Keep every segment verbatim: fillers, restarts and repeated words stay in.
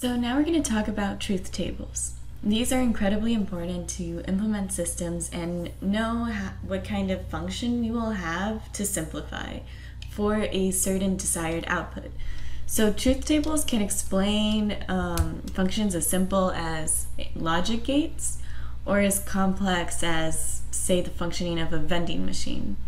So now we're going to talk about truth tables. These are incredibly important to implement systems and know what kind of function we will have to simplify for a certain desired output. So truth tables can explain um, functions as simple as logic gates or as complex as, say, the functioning of a vending machine.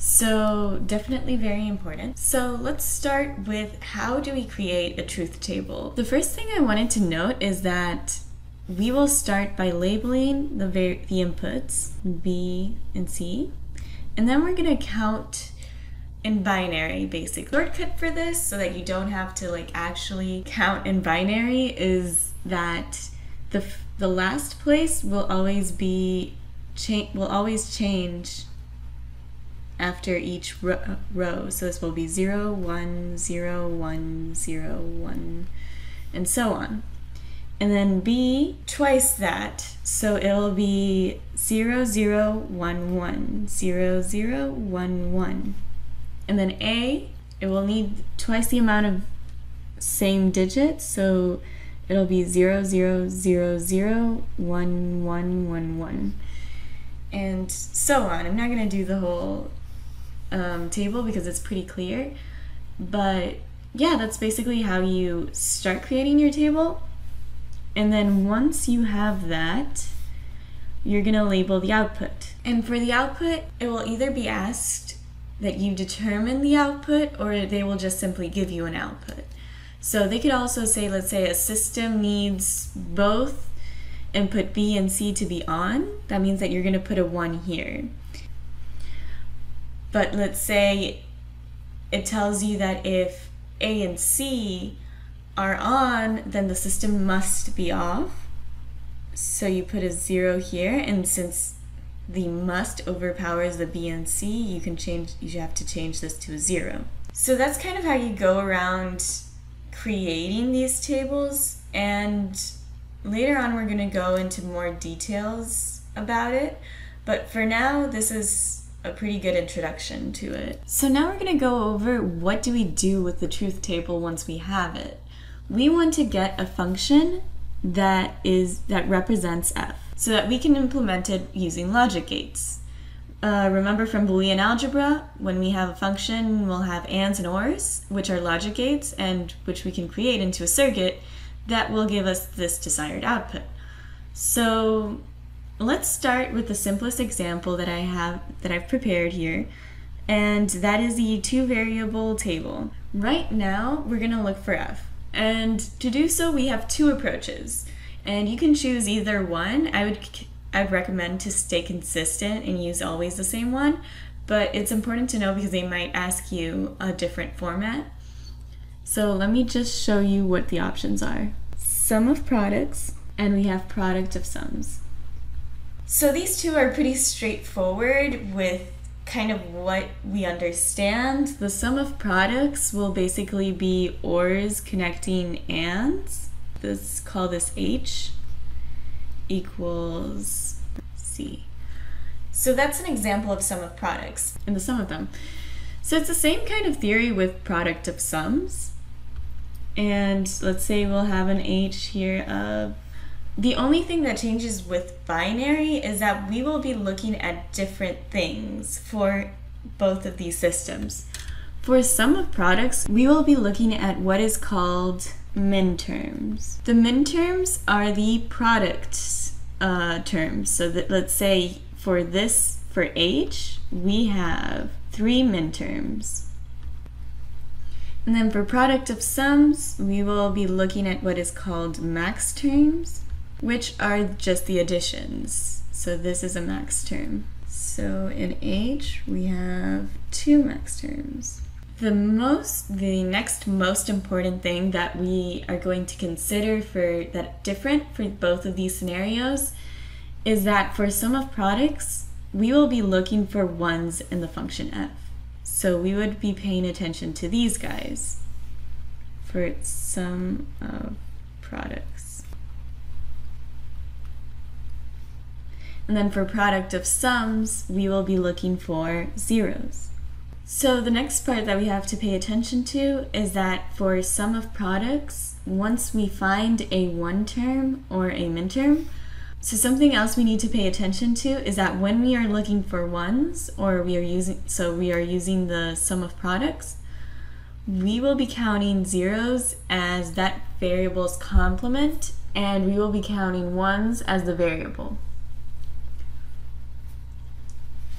So definitely very important. So let's start with, how do we create a truth table? The first thing I wanted to note is that we will start by labeling the, the inputs, B and C, and then we're going to count in binary, basically. Shortcut for this, so that you don't have to like actually count in binary, is that the, the last place will always be cha- will always change after each ro row. So this will be zero, one, zero, one, zero, one, and so on. And then B, twice that, so it'll be zero, zero, one, one, zero, zero, one, one. And then A, it will need twice the amount of same digits, so it'll be zero, zero, zero, zero, one, one, one, one. And so on. I'm not going to do the whole um, table because it's pretty clear, but yeah, that's basically how you start creating your table. And then once you have that, you're going to label the output. And for the output, it will either be asked that you determine the output, or they will just simply give you an output. So they could also say, let's say a system needs both input B and C to be on. That means that you're going to put a one here. But let's say it tells you that if A and C are on, then the system must be off, so you put a zero here, and since the must overpowers the B and C, you can change you have to change this to a zero. So that's kind of how you go around creating these tables, and later on we're going to go into more details about it, but for now this is a pretty good introduction to it. So now we're going to go over, what do we do with the truth table once we have it? We want to get a function that is that represents F, so that we can implement it using logic gates. Uh, remember from Boolean algebra, when we have a function, we'll have ands and ors, which are logic gates, and which we can create into a circuit that will give us this desired output. So let's start with the simplest example that I have that I've prepared here, and that is the two variable table. Right now, we're going to look for F. And to do so, we have two approaches, and you can choose either one. I would I'd recommend to stay consistent and use always the same one, but it's important to know because they might ask you a different format. So let me just show you what the options are. Sum of products, and we have product of sums. So these two are pretty straightforward with kind of what we understand. The sum of products will basically be ors connecting ands. Let's call this H equals C. So that's an example of sum of products, and the sum of them. So it's the same kind of theory with product of sums. And let's say we'll have an H here of... The only thing that changes with binary is that we will be looking at different things for both of these systems. For sum of products, we will be looking at what is called minterms. The minterms are the product uh, terms. So that, let's say for this, for H, we have three minterms. And then for product of sums, we will be looking at what is called max terms, which are just the additions. So this is a max term. So in H, we have two max terms. The most, the next most important thing that we are going to consider for that different for both of these scenarios is that for sum of products, we will be looking for ones in the function f. So we would be paying attention to these guys for sum of products. And then for product of sums, we will be looking for zeros. So the next part that we have to pay attention to is that for sum of products, once we find a one term or a midterm, so something else we need to pay attention to is that when we are looking for ones, or we are using, so we are using the sum of products, we will be counting zeros as that variable's complement, and we will be counting ones as the variable.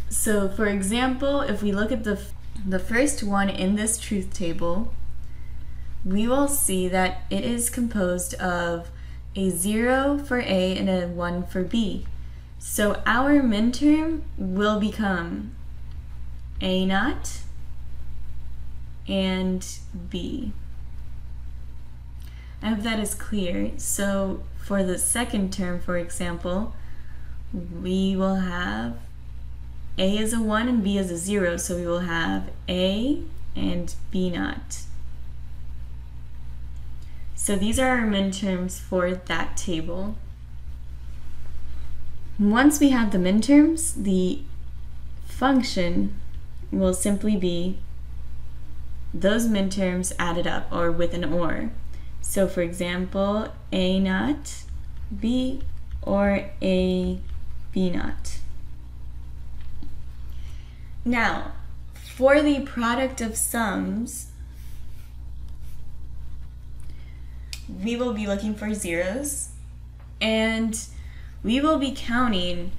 So for example, if we look at the, the first one in this truth table, we will see that it is composed of a zero for A and a one for B. So our midterm will become A naught and B. I hope that is clear. So for the second term, for example, we will have A is a one and B is a zero, so we will have A and B naught. So these are our midterms for that table. Once we have the midterms, the function will simply be those midterms added up, or with an or. So for example, A naught B or A B naught. Now, for the product of sums, we will be looking for zeros, and we will be counting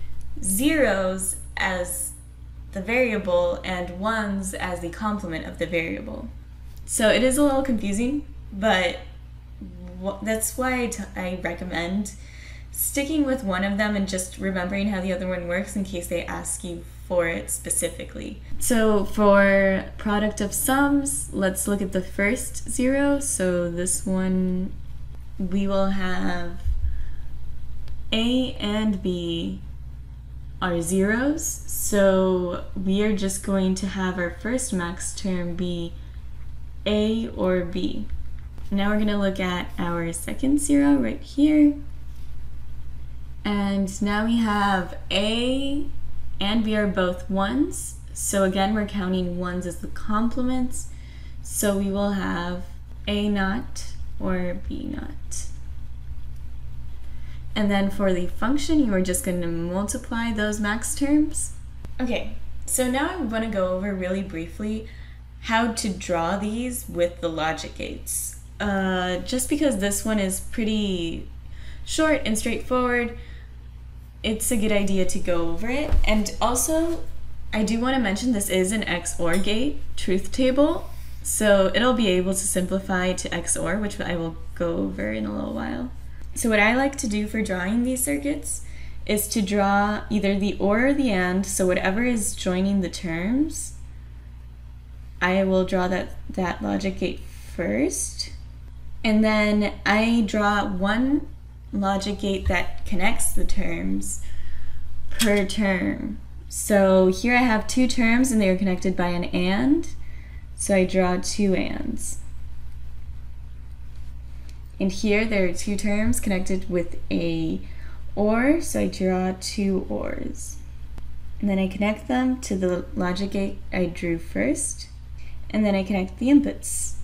zeros as the variable and ones as the complement of the variable. So it is a little confusing, but that's why I, t I recommend sticking with one of them and just remembering how the other one works in case they ask you for it specifically. So for product of sums, let's look at the first zero. So this one, we will have A and B are zeros. So we are just going to have our first max term be A or B. Now we're going to look at our second zero right here. And now we have A and B are both ones. So again, we're counting ones as the complements. So we will have A naught or B naught. And then for the function, you are just going to multiply those max terms. Okay, so now I want to go over really briefly how to draw these with the logic gates. Uh, just because this one is pretty short and straightforward, it's a good idea to go over it. And also, I do want to mention this is an X O R gate truth table, so it'll be able to simplify to X O R, which I will go over in a little while. So what I like to do for drawing these circuits is to draw either the or or the and, so whatever is joining the terms, I will draw that, that logic gate first. And then I draw one logic gate that connects the terms per term. So here I have two terms and they are connected by an and, so I draw two ands. And here there are two terms connected with a or, so I draw two ors. And then I connect them to the logic gate I drew first, and then I connect the inputs.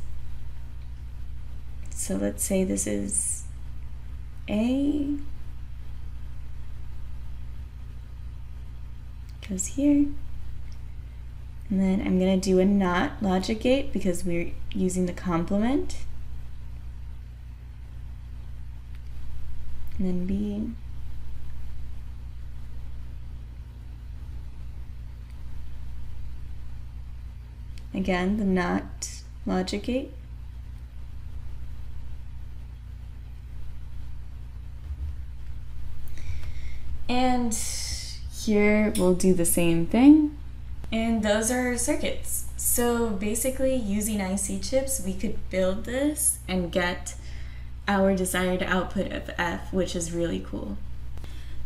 So let's say this is A goes here, and then I'm going to do a not logic gate because we're using the complement, and then B, again the not logic gate. And here we'll do the same thing. And those are our circuits. So basically, using I C chips, we could build this and get our desired output of F, which is really cool.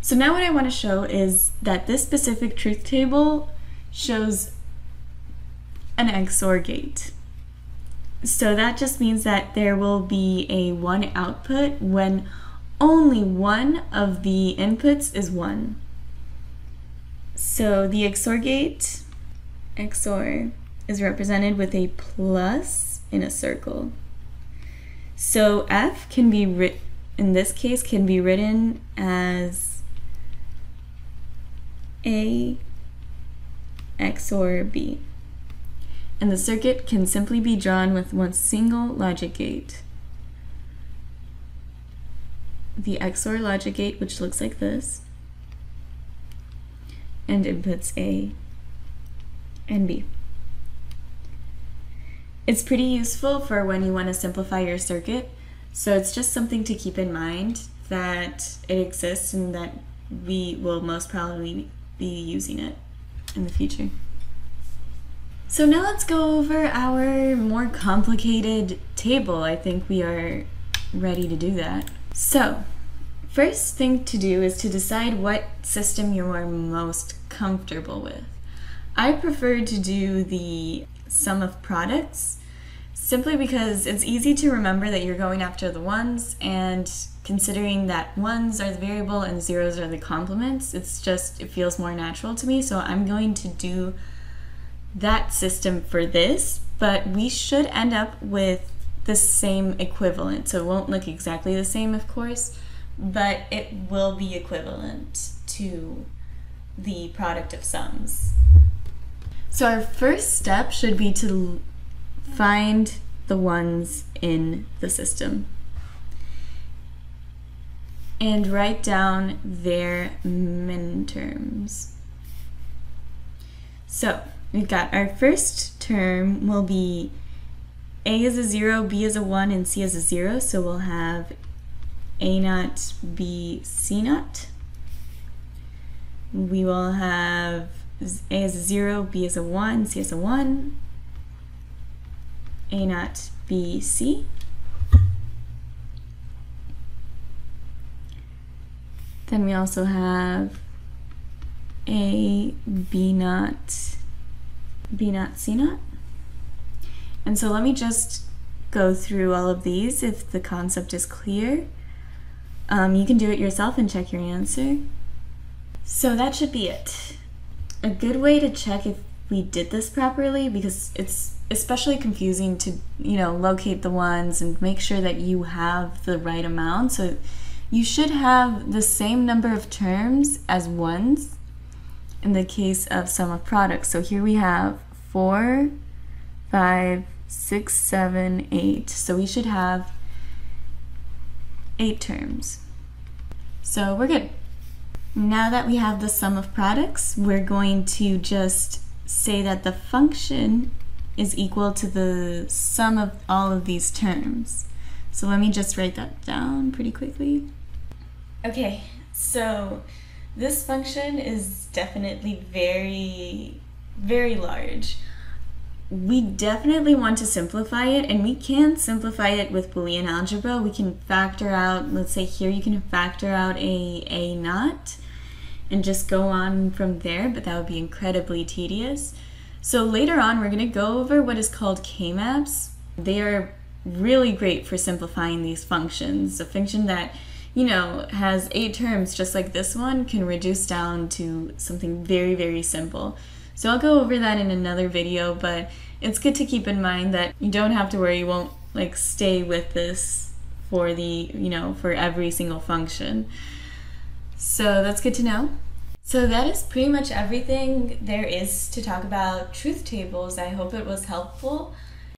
So now what I want to show is that this specific truth table shows an X O R gate. So that just means that there will be a one output when only one of the inputs is one. So the X O R gate, X O R, is represented with a plus in a circle. So F can be written, in this case, can be written as A X O R B. And the circuit can simply be drawn with one single logic gate. The X O R logic gate, which looks like this, and inputs A and B. It's pretty useful for when you want to simplify your circuit, so it's just something to keep in mind that it exists and that we will most probably be using it in the future. So now let's go over our more complicated table. I think we are ready to do that. So, first thing to do is to decide what system you are most comfortable with. I prefer to do the sum of products simply because it's easy to remember that you're going after the ones, and considering that ones are the variable and zeros are the complements, it's just, it feels more natural to me. So I'm going to do that system for this, but we should end up with the same equivalent. So it won't look exactly the same, of course, but it will be equivalent to the product of sums. So our first step should be to find the ones in the system and write down their minterms. So we've got our first term will be A is a zero, B is a one, and C is a zero, so we'll have A naught, B, C naught. We will have A is a zero, B is a one, C is a one, A naught, B, C. Then we also have A, B naught, B naught, C naught. And so let me just go through all of these if the concept is clear. Um, you can do it yourself and check your answer. So that should be it. A good way to check if we did this properly, because it's especially confusing to, you know, locate the ones and make sure that you have the right amount. So you should have the same number of terms as ones in the case of sum of products. So here we have four, five, six, seven, eight. So we should have eight terms. So we're good. Now that we have the sum of products, we're going to just say that the function is equal to the sum of all of these terms. So let me just write that down pretty quickly. Okay, so this function is definitely very, very large. We definitely want to simplify it, and we can simplify it with Boolean algebra. We can factor out, let's say here you can factor out a a naught and just go on from there, but that would be incredibly tedious. So later on we're going to go over what is called K maps. They are really great for simplifying these functions. A function that, you know, has eight terms just like this one can reduce down to something very, very simple. So I'll go over that in another video, but it's good to keep in mind that you don't have to worry, you won't like stay with this for the, you know, for every single function. So that's good to know. So that is pretty much everything there is to talk about truth tables. I hope it was helpful.